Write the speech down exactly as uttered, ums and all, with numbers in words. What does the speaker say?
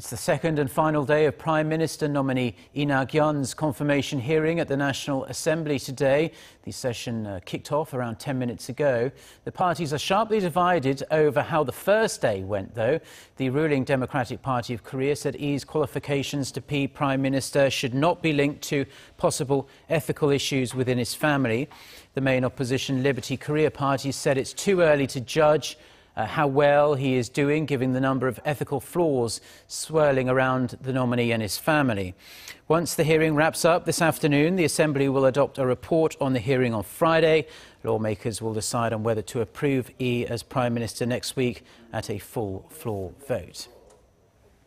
It's the second and final day of Prime Minister nominee Lee Nak-yon's confirmation hearing at the National Assembly today. The session uh, kicked off around ten minutes ago. The parties are sharply divided over how the first day went, though. The ruling Democratic Party of Korea said Lee's qualifications to be Prime Minister should not be linked to possible ethical issues within his family. The main opposition Liberty Korea Party said it's too early to judge Uh, how well he is doing, given the number of ethical flaws swirling around the nominee and his family. Once the hearing wraps up this afternoon, the Assembly will adopt a report on the hearing on Friday. Lawmakers will decide on whether to approve Lee as Prime Minister next week at a full floor vote.